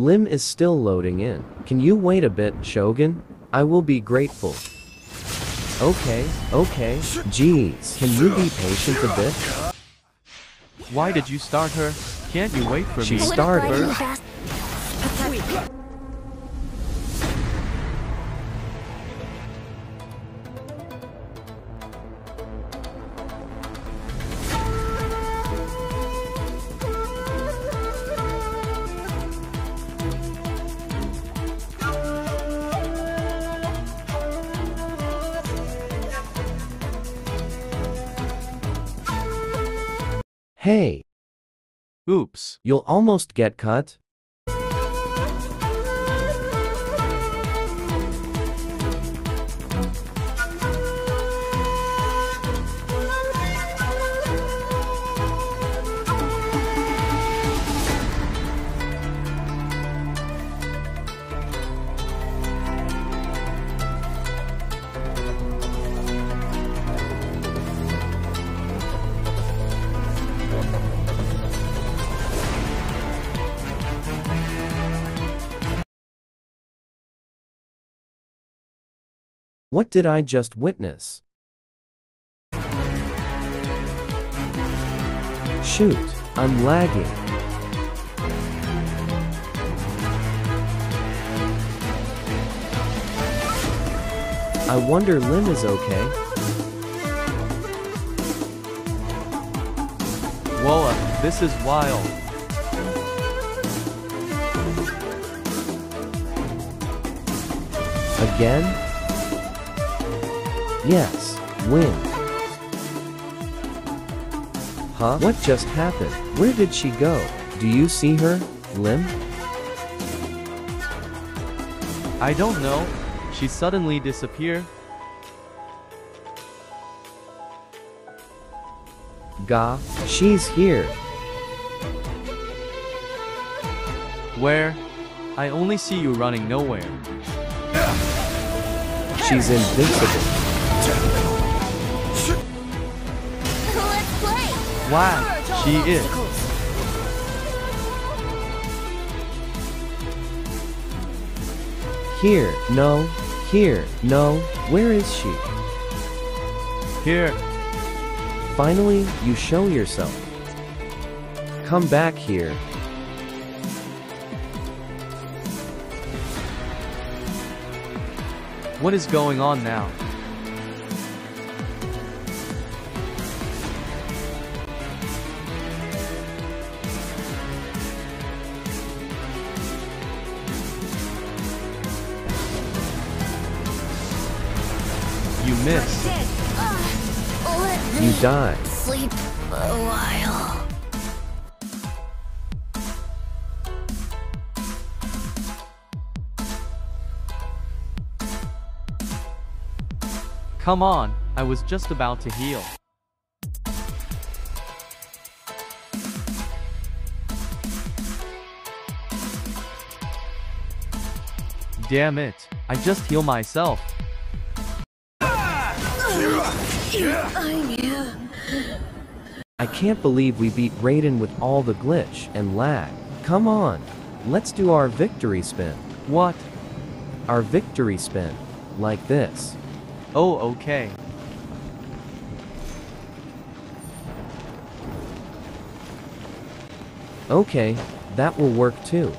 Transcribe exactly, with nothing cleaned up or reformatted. Lim is still loading in. Can you wait a bit, Shogun? I will be grateful. Okay, okay, jeez, can you be patient a bit? Why did you start her? Can't you wait for she me? She started her. Hey! Oops, you'll almost get cut. What did I just witness? Shoot, I'm lagging. I wonder Lim is okay. Whoa, this is wild. Again? Yes, win. Huh? What just happened? Where did she go? Do you see her, Lim? I don't know. She suddenly disappeared. Gah, she's here. Where? I only see you running nowhere. She's invincible. Let's play. Wow, she is. Here, no, here, no, where is she? Here. Finally, you show yourself. Come back here. What is going on now? You missed. You died. Sleep a while. Come on, I was just about to heal. Damn it, I just heal myself. I can't believe we beat Raiden with all the glitch and lag. Come on, let's do our victory spin. What? Our victory spin. Like this. Oh, okay. Okay, that will work too.